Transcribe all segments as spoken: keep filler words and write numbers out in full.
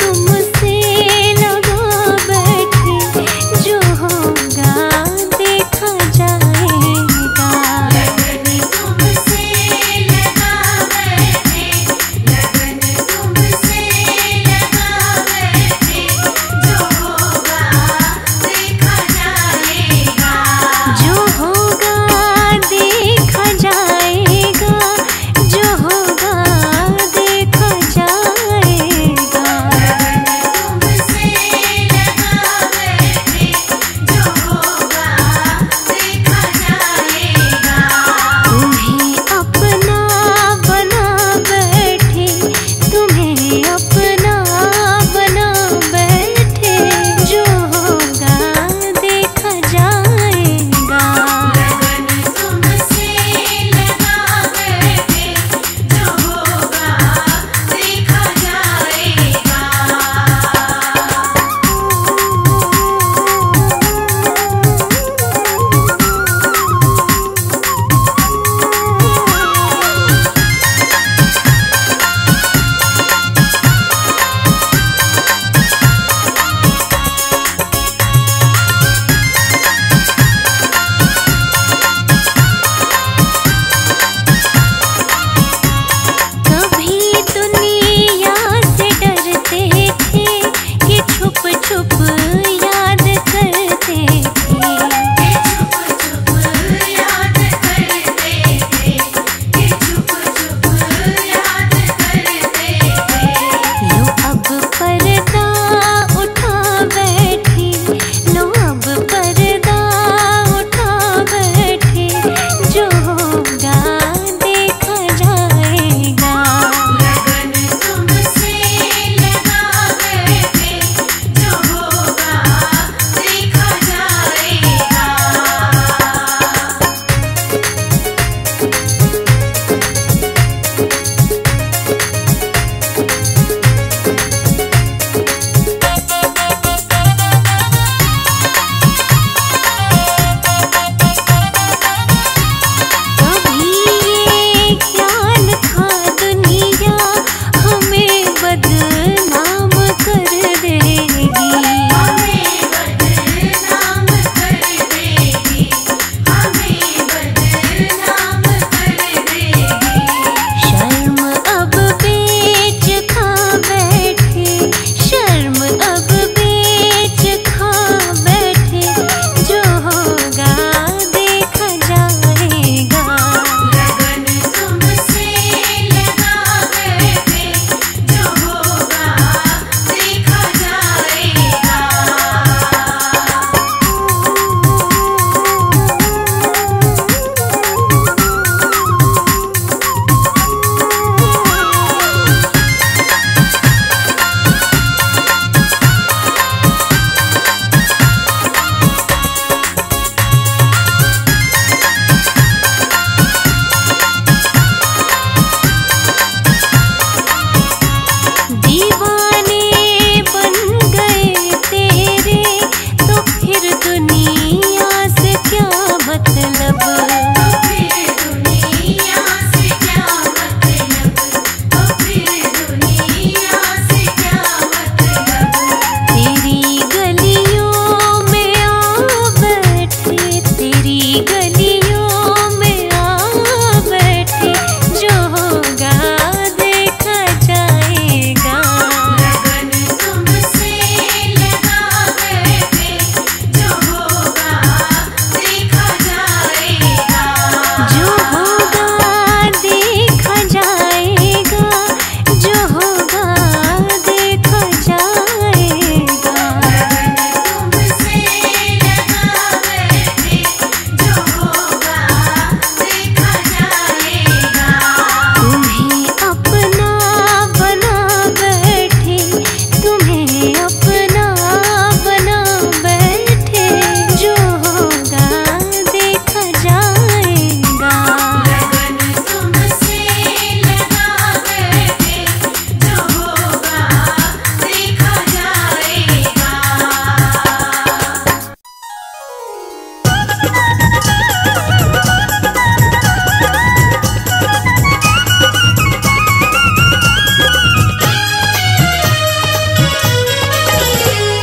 तुमसे लगा बैठे जो होगा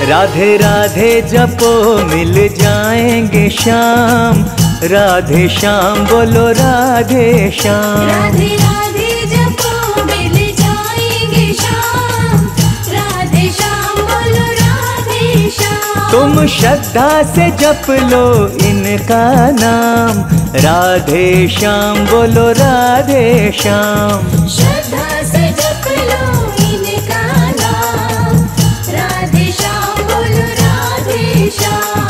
राधे राधे जपो मिल जाएंगे श्याम, राधे श्याम बोलो राधे श्याम। राधे राधे जपो मिल जाएंगे श्याम, राधे श्याम बोलो राधे श्याम। तुम श्रद्धा से जप लो इनका नाम, राधे श्याम बोलो राधे श्याम। श्रद्धा से जप लो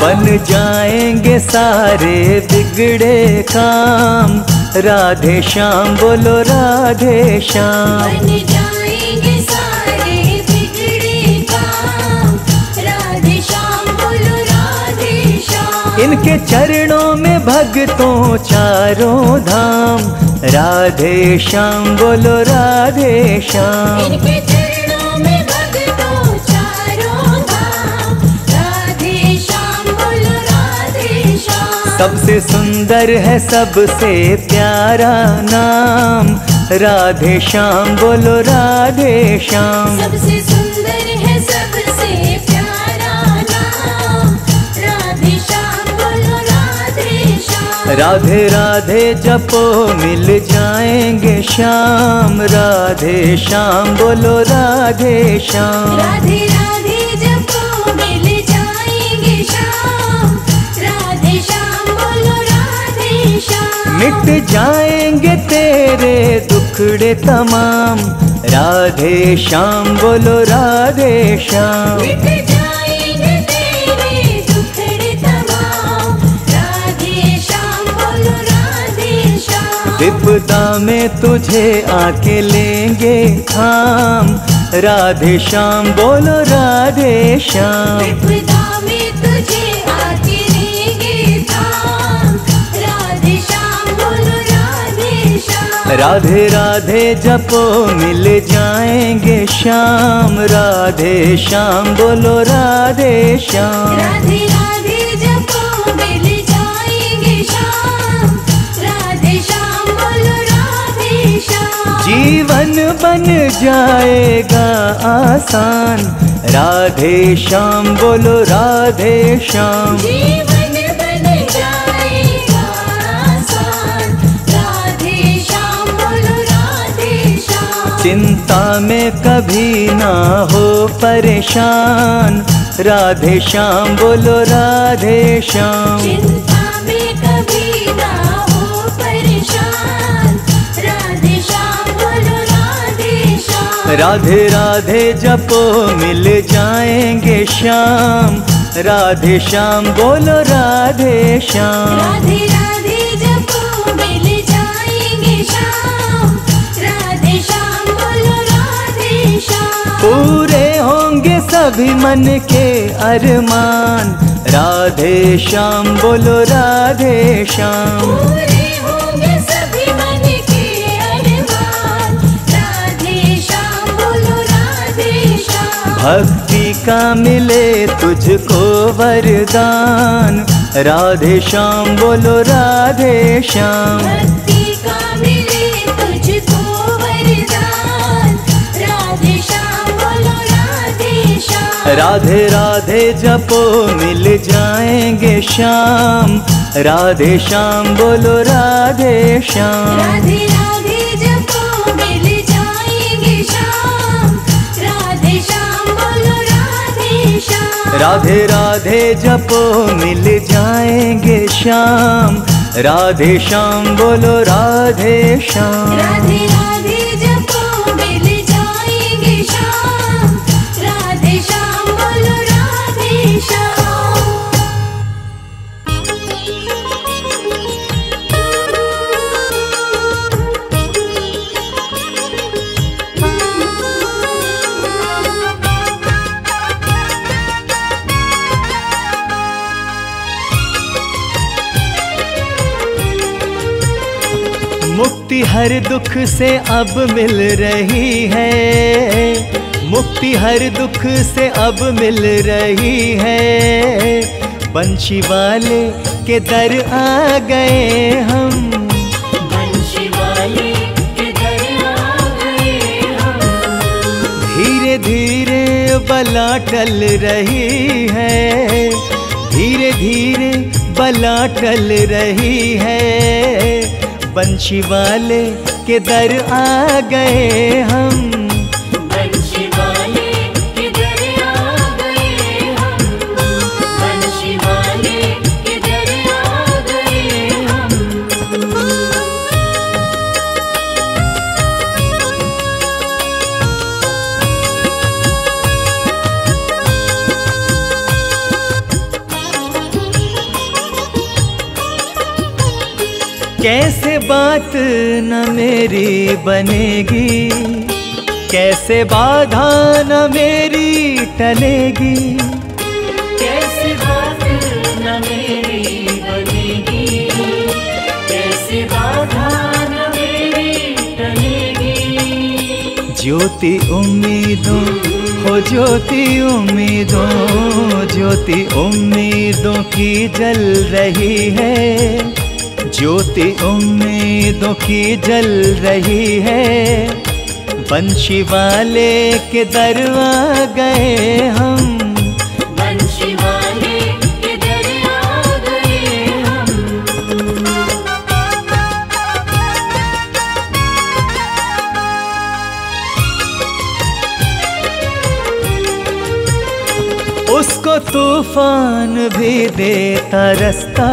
बन जाएंगे सारे बिगड़े काम, राधे श्याम बोलो राधे श्याम। बन जाएंगे सारे बिगड़े काम, राधे श्याम बोलो राधे श्याम। इनके चरणों में भक्तों चारों धाम, राधे श्याम बोलो राधे श्याम। सबसे सुंदर है सबसे प्यारा नाम, राधे श्याम बोलो राधे श्याम। सबसे सुंदर है सबसे प्यारा नाम, राधे श्याम बोलो राधे श्याम। राधे राधे जपो मिल जाएंगे श्याम, राधे श्याम बोलो राधे श्याम। राधे राधे जपो मिल जाएंगे श्याम, राधे श्याम मिट जाएंगे तेरे दुखड़े तमाम, राधे श्याम बोलो राधे श्याम। मिट जाएंगे तेरे दुखड़े तमाम, राधे श्याम बोलो राधे श्याम। विपदा में तुझे आके लेंगे थाम, राधे श्याम बोलो राधे श्याम। राधे राधे जपो मिल जाएंगे श्याम, राधे श्याम बोलो राधे श्याम। राधे राधे जपो मिल जाएंगे श्याम, राधे श्याम बोलो राधे श्याम। जीवन बन जाएगा आसान, राधे श्याम बोलो राधे श्याम। चिंता में कभी ना हो परेशान, राधे श्याम बोलो राधे श्याम। चिंता में कभी ना हो परेशान, राधे श्याम बोलो राधे श्याम। राधे राधे जपो मिल जाएंगे श्याम, राधे श्याम बोलो राधे श्याम। राधे राधे जपो मिल जाएंगे श्याम, राधे श्याम पूरे होंगे सभी मन के अरमान, राधे श्याम बोलो राधे श्याम। पूरे होंगे सभी मन के अरमान, राधे श्याम बोलो राधे श्याम। भक्ति का मिले तुझको वरदान, राधे श्याम बोलो राधे श्याम। भक्ति का मिले तुझको वरदान, राधे श्याम राधे राधे जपो मिल जाएंगे श्याम, राधे श्याम बोलो राधे श्याम। राधे राधे जपो मिल जाएंगे श्याम, राधे श्याम बोलो राधे श्याम। राधे राधे जपो मिल जाएंगे श्याम, राधे श्याम बोलो राधे श्याम। राधे राधे जपो मिल जाएंगे श्याम, राधे श्याम बोलो राधे श्याम। मुक्ति हर दुख से अब मिल रही है, मुक्ति हर दुख से अब मिल रही है। बंशी वाले के दर आ गए हम, बंशी वाले के दर आ गए हम। धीरे धीरे बला टल रही है, धीरे धीरे बला टल रही है। बंशी वाले के दर आ गए हम, कैसे बात न मेरी बनेगी, कैसे बाधा न मेरी टलेगी, कैसे बात न मेरी बनेगी, कैसे बाधा न मेरी टलेगी। ज्योति उम्मीदों हो ज्योति उम्मीदों, ज्योति उम्मीदों की जल रही है, ज्योति उम्मीदों की जल रही है। बंशी वाले के दर आ गए हम, उसको तूफान भी देता रास्ता,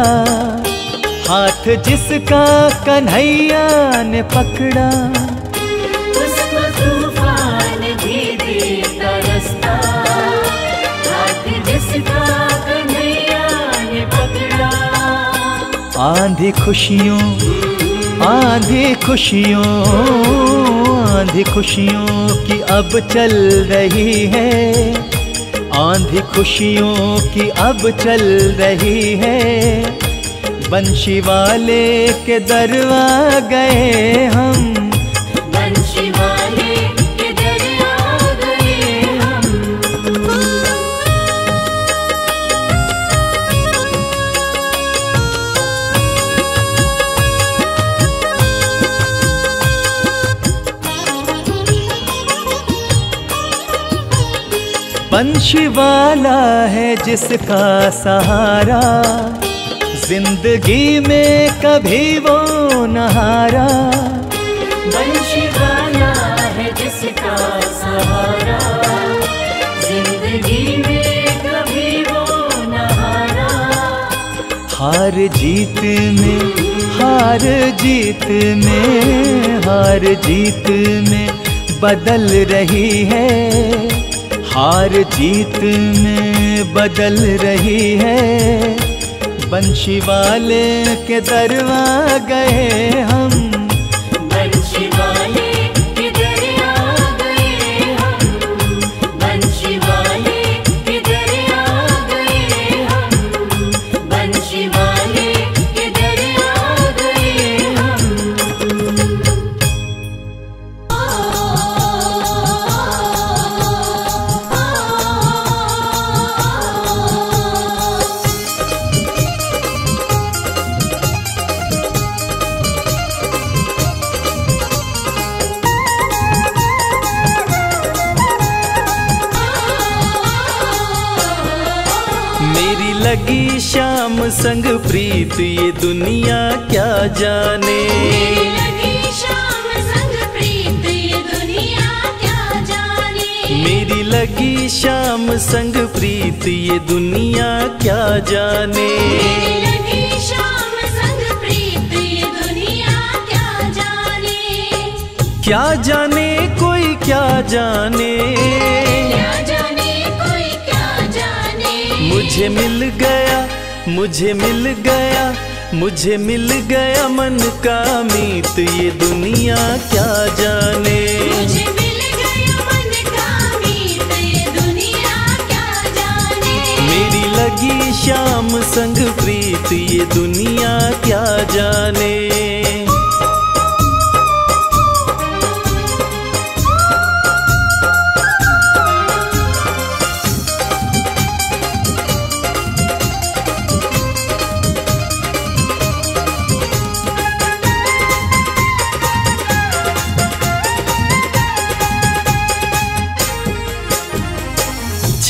हाथ जिसका कन्हैया ने पकड़ा, उसको तूफान भी देता रास्ता, हाथ जिसका कन्हैया ने पकड़ा। आंधी खुशियों आंधी खुशियों आंधी खुशियों की अब चल रही है, आंधी खुशियों की अब चल रही है। बंशी वाले के दर आ गए हम, बंशी वाले के दर आ गए हम। बंशी वाला है जिसका सहारा, जिंदगी में कभी वो न हारा, बंशी वाला है जिसका सहारा, जिंदगी में कभी वो न हारा। हार जीत में हार जीत में हार जीत में बदल रही है, हार जीत में बदल रही है। बंशी वाले के दर आ गए हम, बंशी वाले के दर आ गए हम, बंशी वाले के दर आ गए हम, बंशी वाले के दर आ गए हम। लगी शाम संग प्रीत ये दुनिया क्या जाने, लगी शाम संग प्रीत ये दुनिया क्या जाने, मेरी लगी शाम संग प्रीत ये दुनिया क्या जाने, लगी शाम संग प्रीत ये दुनिया क्या जाने, क्या जाने कोई क्या जाने, मुझे मिल गया मुझे मिल गया मुझे मिल गया मन का मीत ये दुनिया क्या जाने, मुझे मिल गया मन का मीत ये दुनिया क्या जाने, मेरी लगी शाम संग प्रीत ये दुनिया क्या जाने।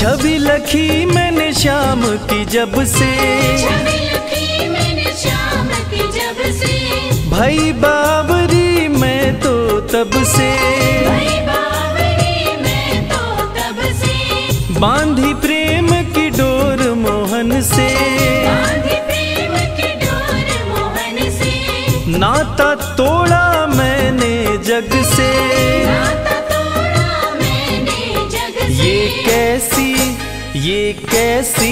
छवि लखी मैंने शाम की जब से, छवि लखी मैंने शाम की जब से, भाई बाबरी मैं तो तब से, भाई बाबरी मैं तो तब से, बांधी प्रेम की डोर मोहन से, बांधी प्रेम की डोर मोहन से, नाता तोड़ा मैंने जग से, ये कैसी ये कैसी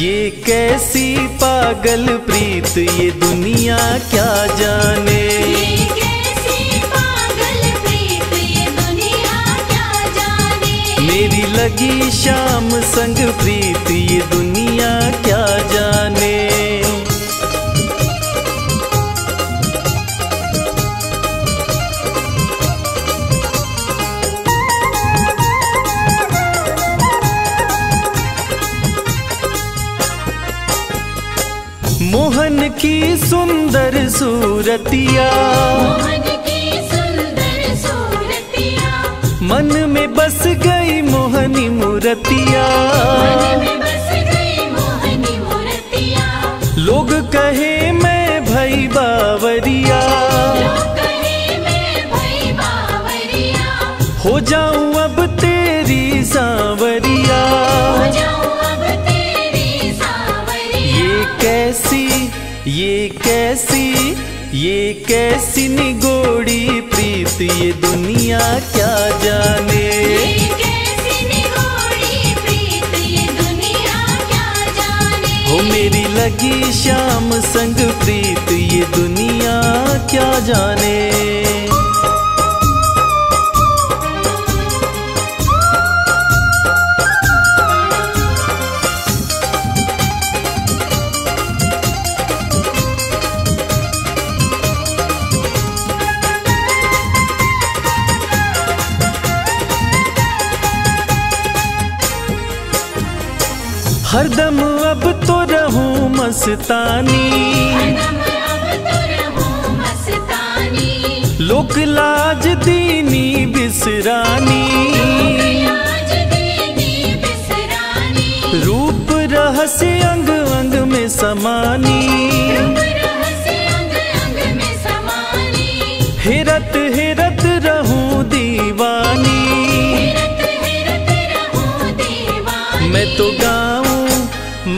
ये कैसी पागल प्रीत ये दुनिया क्या जाने, ये कैसी पागल प्रीत ये दुनिया क्या जाने, मेरी लगी शाम संग प्रीत ये दुनिया क्या जाने। मोहन की सुंदर सूरतिया, मोहन की सुंदर सूरतिया, मन में बस गई मोहनी मूर्तिया, मन में बस गई मोहनी मूर्तिया, लोग कहे मैं भाई बावरिया, लोग कहे मैं भाई बावरिया, हो जाऊं अब तेरी सांवरिया, हो जाऊं अब तेरी सांवरिया, ये कैसी ये कैसी ये कैसी निगोड़ी प्रीत ये दुनिया क्या जाने, ये कैसी निगोड़ी प्रीत ये दुनिया क्या जाने, हो मेरी लगी शाम संग प्रीत ये दुनिया क्या जाने। हरदम अब तो रहूं मस्तानी, हरदम अब तो रहूं मस्तानी, लोक लाज दीनी बिसरानी, लोक लाज दीनी बिसरानी, रूप रहस्य अंग अंग में समानी, रूप रहस्य अंग अंग में समानी, हेरत हेरत रहूं दीवानी, हेरत हेरत रहूं दीवानी, मैं तो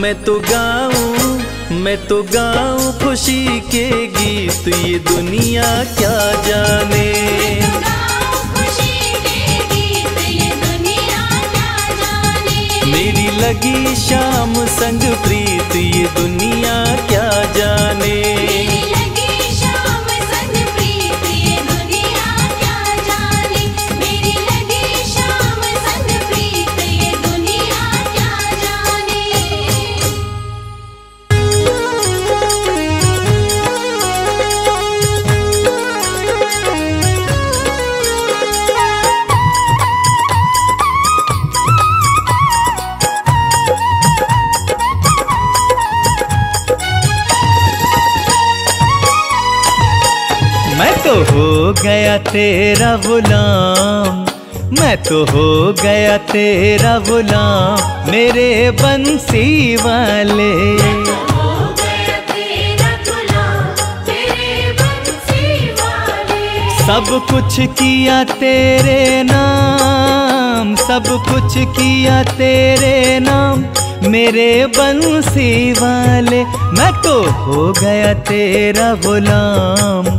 मैं तो गाऊं मैं तो गाऊं खुशी के गीत ये दुनिया क्या जाने, मैं तो गाऊं खुशी के गीत ये दुनिया क्या जाने, मेरी लगी शाम संग प्रीत ये दुनिया क्या जाने, मेरी लगी शाम संग प्रीत ये दुनिया क्या जाने, मेरी लगी शाम संग प्रीत ये दुनिया क्या जाने। मैं तो हो गया तेरा गुलाम, मैं तो हो गया तेरा गुलाम, मेरे बंसी वाले, मैं तो हो गया तेरा गुलाम, मेरे बंसी वाले, सब कुछ किया तेरे नाम, सब कुछ किया तेरे नाम, मेरे बंसी वाले, मैं तो हो गया तेरा गुलाम,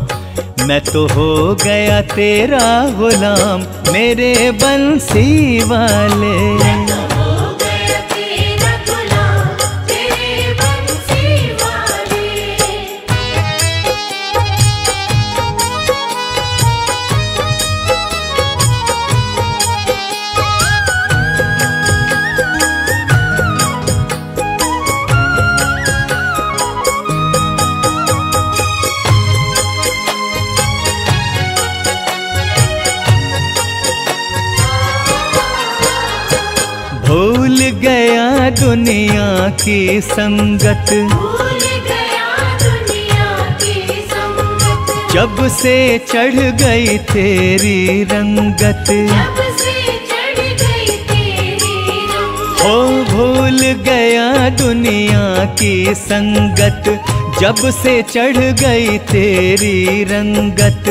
मैं तो हो गया तेरा गुलाम, मेरे बंसी वाले, मैं तो हो गया तेरा गुलाम, तेरे बंसी दुनिया की संगत, भूल गया दुनिया की संगत, जब से चढ़ गई तेरी रंगत, जब से चढ़ गई तेरी रंगत, हो भूल गया दुनिया की संगत, जब से चढ़ गई तेरी रंगत।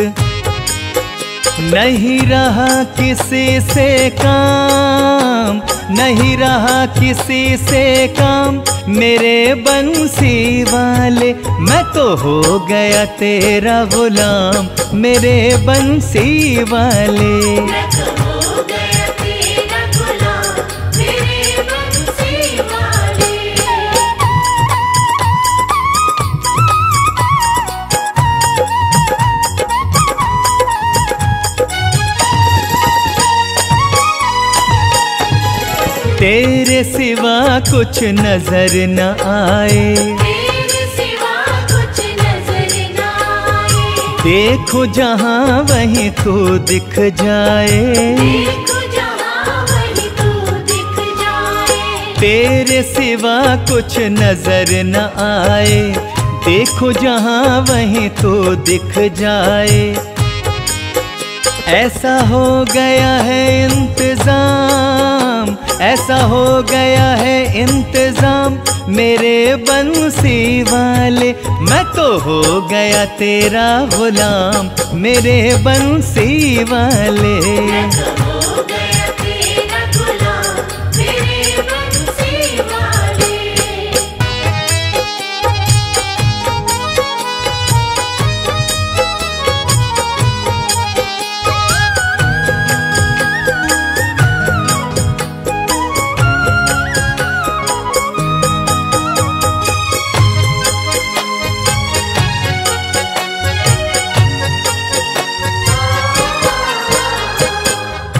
नहीं रहा किसी से काम, नहीं रहा किसी से काम, मेरे बंसी वाले मैं तो हो गया तेरा गुलाम। मेरे बंसी वाले तेरे सिवा कुछ नजर न आए, तेरे सिवा कुछ नजर न आए। देखो जहाँ वहीं तू दिख जाए, देखो जहाँ वहीं तू दिख जाए। तेरे सिवा कुछ नजर न आए, देखो जहाँ वहीं तू दिख जाए। ऐसा हो गया है इंतजाम, ऐसा हो गया है इंतजाम, मेरे बंसी वाले मैं तो हो गया तेरा गुलाम। मेरे बंसी वाले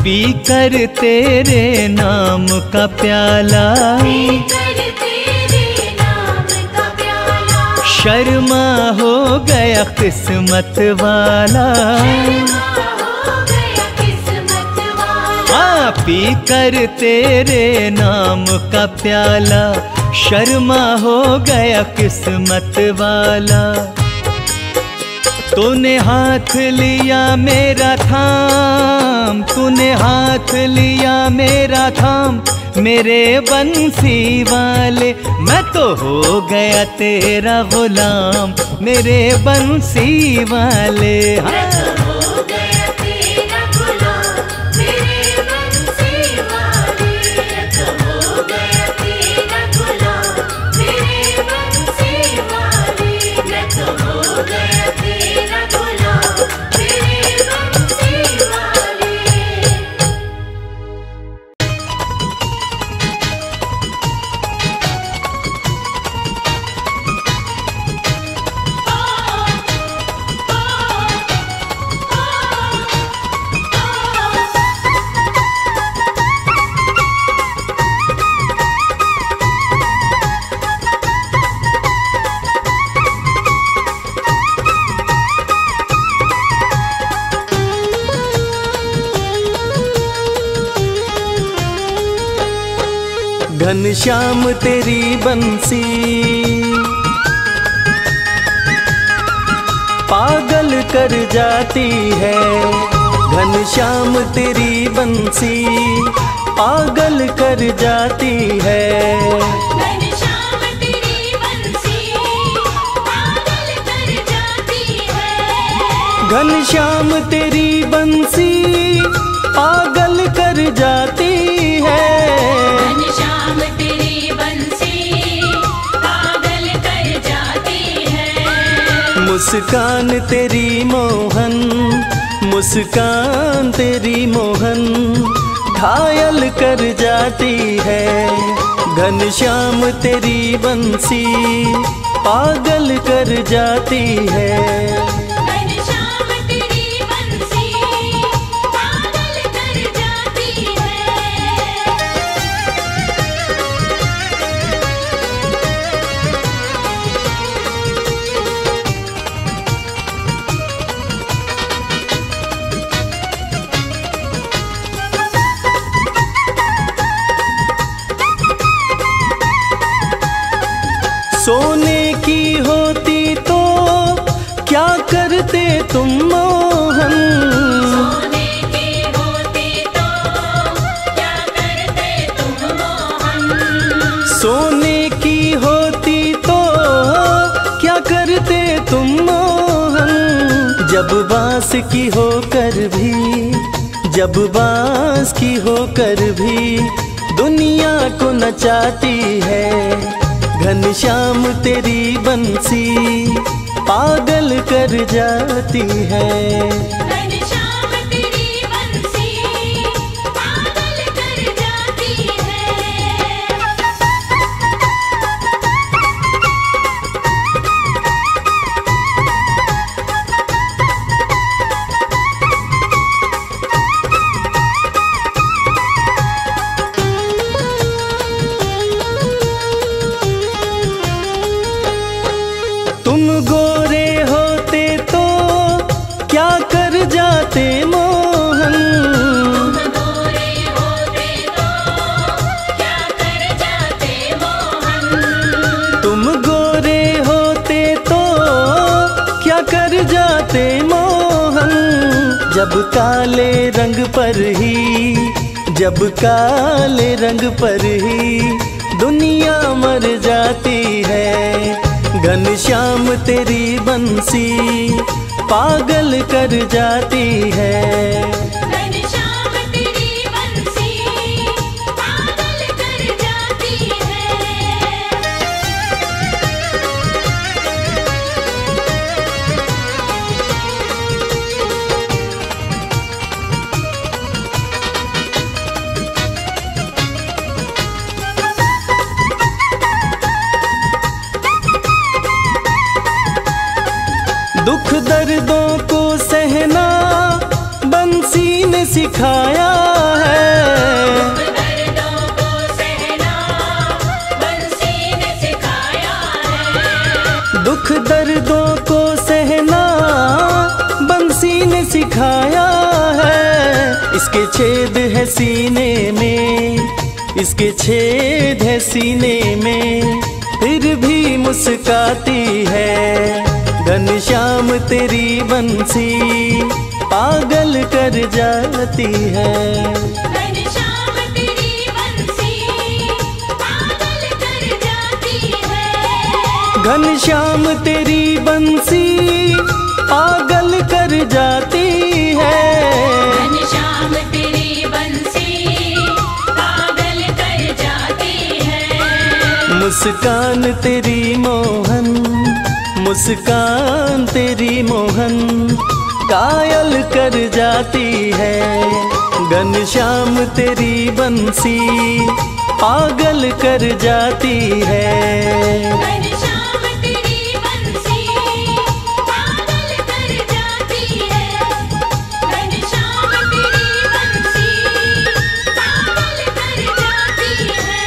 पी कर तेरे नाम का प्याला, पी कर तेरे नाम का प्याला। शर्मा हो गया किस्मत वाला, शर्मा हो गया किस्मत वाला। आ, पी कर तेरे नाम का प्याला, शर्मा हो गया किस्मत वाला। तूने हाथ लिया मेरा थाम, तूने हाथ लिया मेरा थाम, मेरे बंसी वाले मैं तो हो गया तेरा गुलाम। मेरे बंसी वाले हाँ। घनश्याम तेरी बंसी पागल कर जाती है, घनश्याम तेरी बंसी पागल कर जाती है। घनश्याम तेरी बंसी पागल कर जाती है, घनश्याम तेरी बंसी पागल कर जाती है। तेरी बंसी पागल कर जाती है। मुस्कान तेरी मोहन, मुस्कान तेरी मोहन घायल कर जाती है। घनश्याम तेरी बंसी पागल कर जाती है। सोने की होती तो क्या करते तुम मोहन, सोने की होती तो क्या करते तुम मोहन। करते तुम मोहन, जब बांस की होकर भी, जब बांस की होकर भी दुनिया को नचाती है। घनश्याम तेरी बंसी पागल कर जाती है। जब काले रंग पर ही, जब काले रंग पर ही दुनिया मर जाती है। घनश्याम तेरी बंसी पागल कर जाती है। घनश्याम तेरी बंसी पागल कर जाती है। दुख दर्दों को सहना बंसी ने सिखाया है। दुख दर्दों को सहना बंसी ने सिखाया है। दुख दर्दों को सहना बंसी ने सिखाया है। इसके छेद है सीने में, इसके छेद है सीने में, फिर भी मुस्काती है। घनश्याम तेरी बंसी पागल कर जाती है। घनश्याम तेरी बंसी पागल कर जाती है। घनश्याम तेरी बंसी पागल कर जाती है। घनश्याम तेरी बंसी पागल कर जाती है। मुस्कान तेरी मोहन, मुस्कान तेरी मोहन कायल कर जाती है। घनश्याम तेरी बंसी पागल कर जाती है। घनश्याम तेरी बंसी पागल कर जाती है। घनश्याम तेरी बंसी पागल कर जाती है।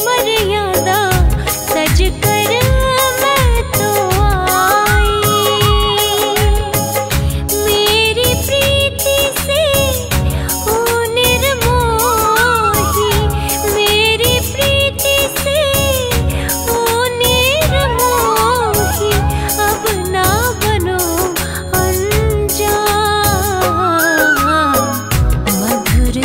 मर्यादा सज कर मैं तो आई, मेरी प्रीति से हो निर्मोही, मेरी प्रीति से हो निर्मोही, अब ना बनो अनजान, मधुर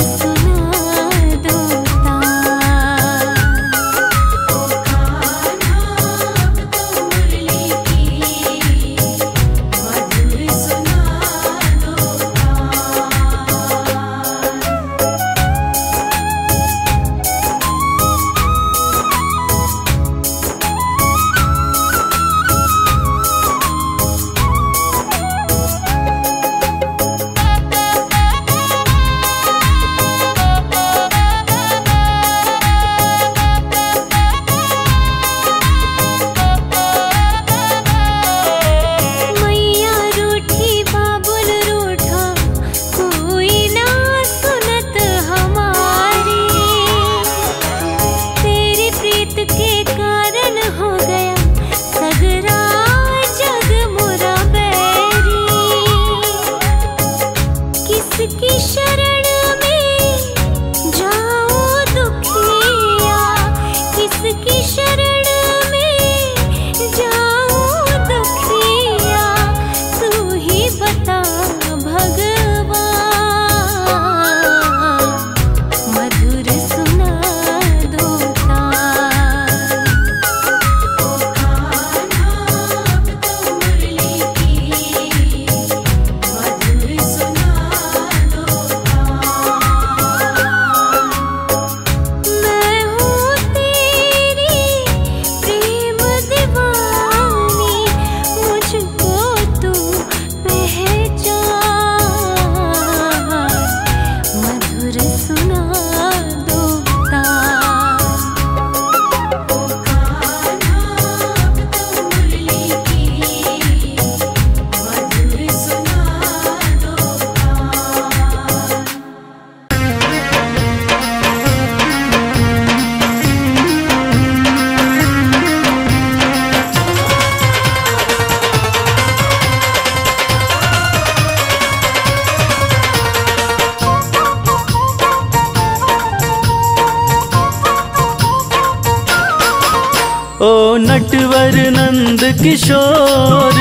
की शरण में जाओ दुखिया, किसकी शरण में जाओ दुखिया, तू ही बता भगवान, मधुर सुना दो नटवर नंद किशोर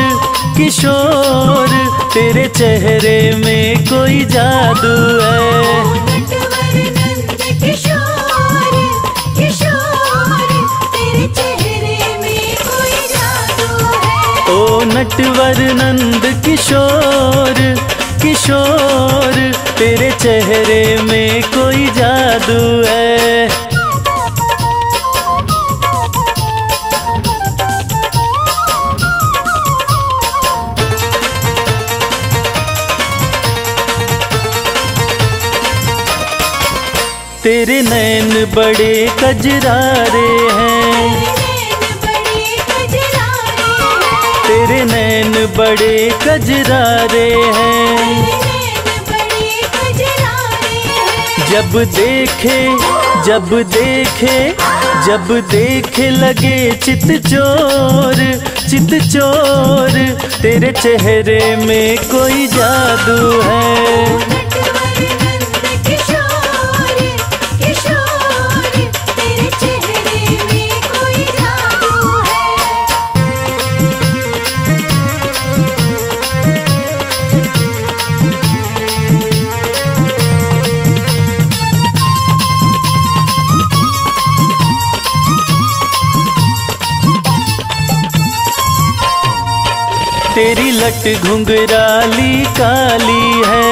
किशोर, तेरे चेहरे में कोई जादू है, नटवर नंद किशोर किशोर, तेरे चेहरे में कोई जादू है। ओ नटवर नंद किशोर किशोर, तेरे चेहरे में कोई जादू है। तेरे नैन बड़े कजरारे हैं, तेरे नैन बड़े कजरारे हैं, जब देखे जब देखे जब देखे लगे चित चोर चित चोर, तेरे चेहरे में कोई जादू है। तेरी लट घुंघराली काली है,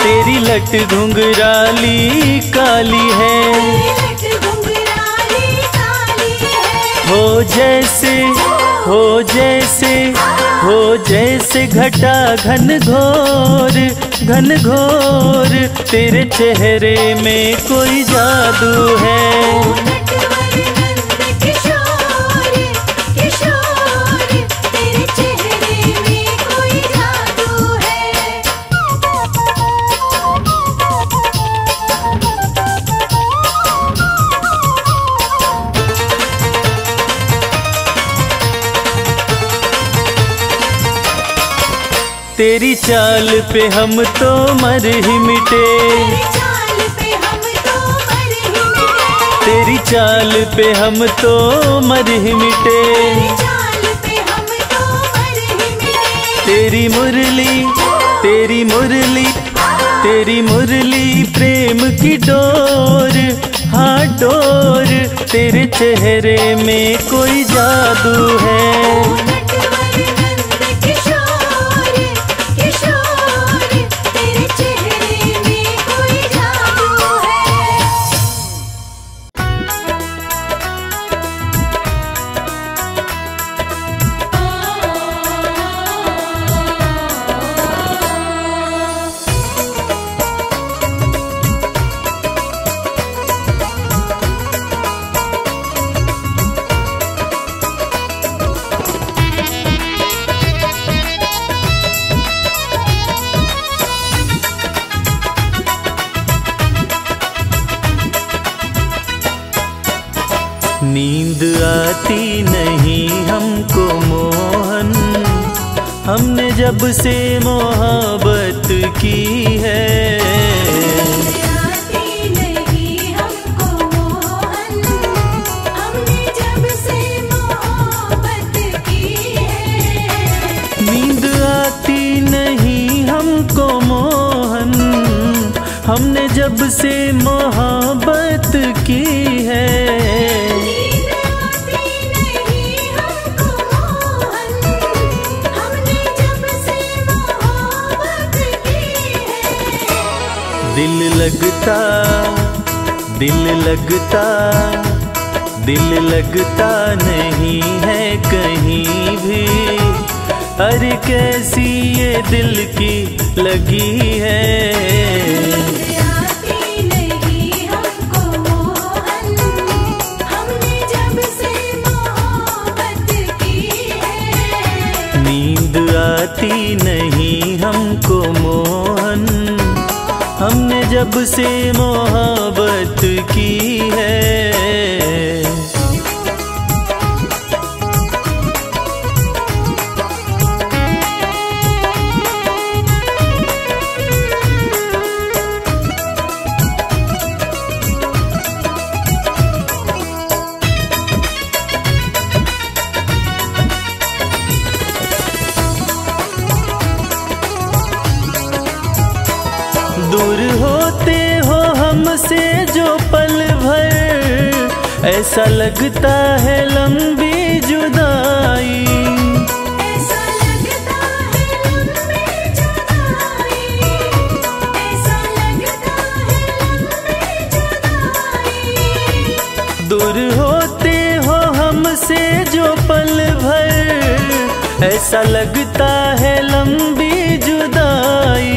तेरी लट घुंघराली काली है, हो जैसे हो जैसे हो जैसे घटा घन घोर घन घोर, तेरे चेहरे में कोई जादू है। तेरी चाल पे हम तो मर ही मिटे, तेरी चाल पे हम तो मर ही मिटे, तेरी मुरली तेरी मुरली तेरी मुरली प्रेम की डोर, हाँ डोर। तेरे चेहरे में कोई जादू है, नींद आती नहीं हमको मोहन, हमने जब से मोहब्बत की है, नींद आती नहीं हमको मोहन, हमने जब से मोहब्बत की है, नींद आती नहीं हमको मोहन, हमने जब से मोहब्बत की है, दिल लगता दिल लगता दिल लगता नहीं है कहीं भी, अरे कैसी ये दिल की लगी है, आती नहीं हमको मोहन, हमने जब से मोहब्बत की है। ऐसा लगता है लंबी जुदाई, ऐसा लगता है लंबी जुदाई, ऐसा लगता है लंबी जुदाई, दूर होते हो हमसे जो पल भर, ऐसा लगता है लंबी जुदाई,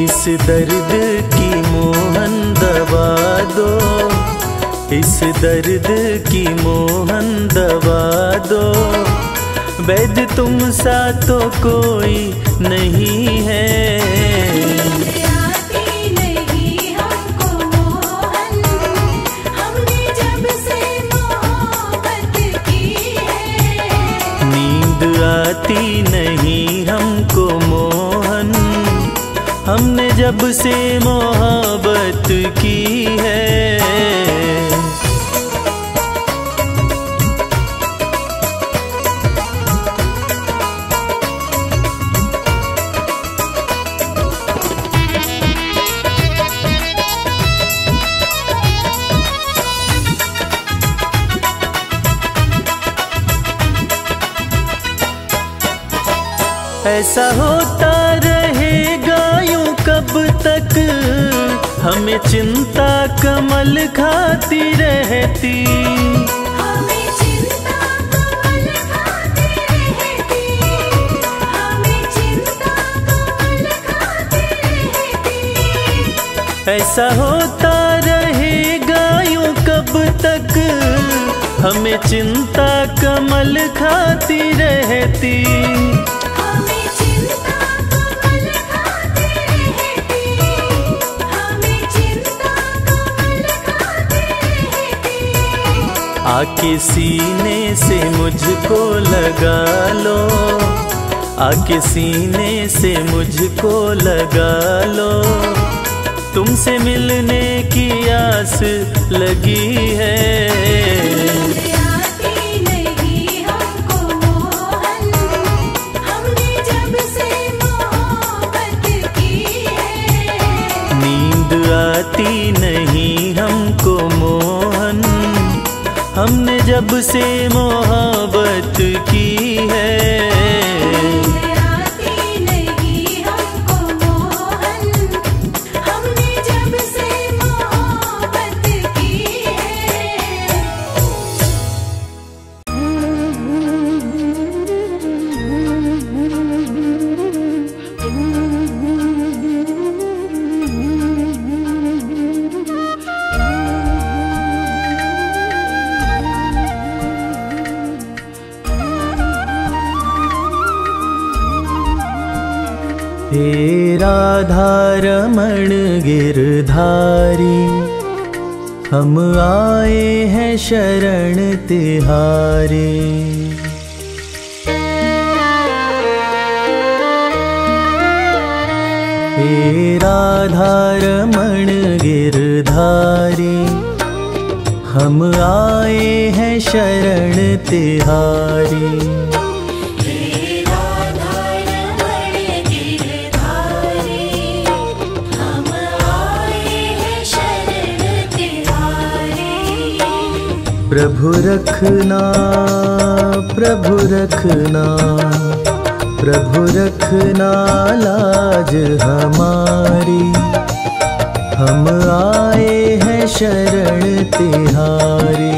इस दर्द की मोहन दवा दो, इस दर्द की मोहन दवा दो, वैद्य तुम सा तो कोई नहीं है, आती नहीं हमको मोहन, हमने जब से मोहब्बत की है। ऐसा होता रहेगा यूं कब तक, हमें चिंता कमल खाती रहती, हमें चिंता कमल खाती रहती, हमें चिंता कमल खाती रहती, ऐसा होता रहेगा यूं कब तक, हमें चिंता कमल खाती रहती, आके सीने से मुझको लगा लो, आके सीने से मुझको लगा लो। तुमसे मिलने की आस लगी है, आती नहीं हमको मोहन, हमने जब से मोहब्बत की है। आती नहीं हमको मोहन, हमने जब से मोहब्बत की है। हे राधारमण गिरधारी, हम आए हैं शरण तिहारे। हे राधारमण गिरधारी, हम आए हैं शरण तिहारे। प्रभु रखना, प्रभु रखना, प्रभु रखना लाज हमारी, हम आए हैं शरण तिहारी।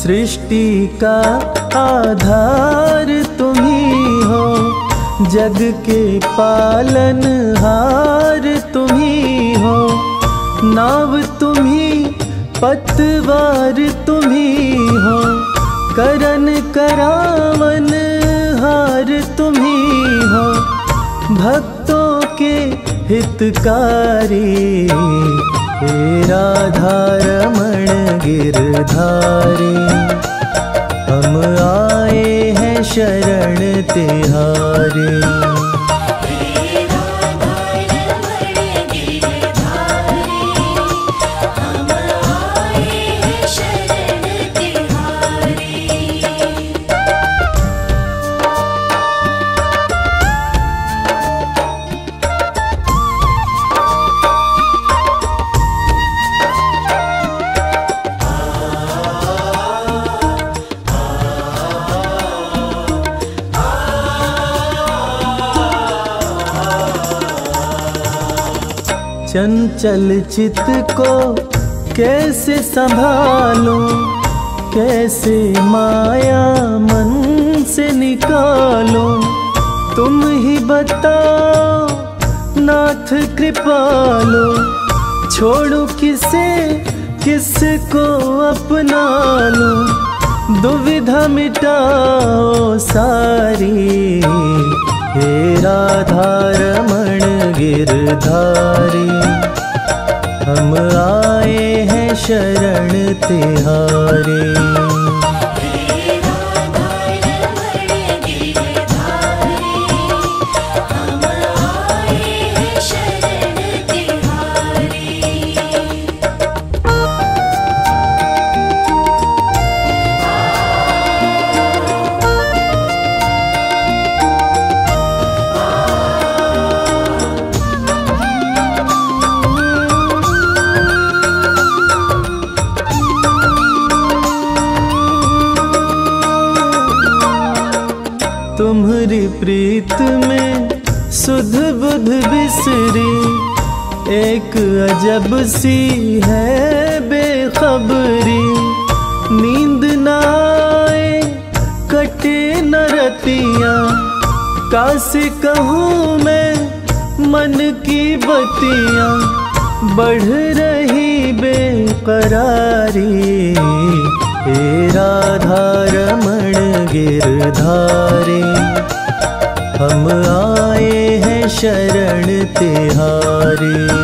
सृष्टि का आधार तुम ही हो, जग के पालनहार तुम ही हो। नाव तुम ही, पतवार तुम ही हो, करन करावन हार तुम ही हो। भक्तों के हितकारी, हे राधारमण गिरधारी, हम आए हैं शरण तिहारी। चंचल चित्त को कैसे संभालूं, कैसे माया मन से निकालूं। तुम ही बताओ नाथ कृपालो, छोड़ूं किसे किसको अपना लूं। दुविधा मिटाओ सारी, हे राधारमण गिरधारी, हम आए हैं शरण तिहारी। तुम्हारी प्रीत में सुध बुध बिसरी, एक अजब सी है बेखबरी, नींद ना आए कटे न रतियाँ, कासे कहूँ मैं मन की बतियाँ। बढ़ रही बेकरारी, हे राधा रमण गिरधारी, हम आए हैं शरण तिहारी।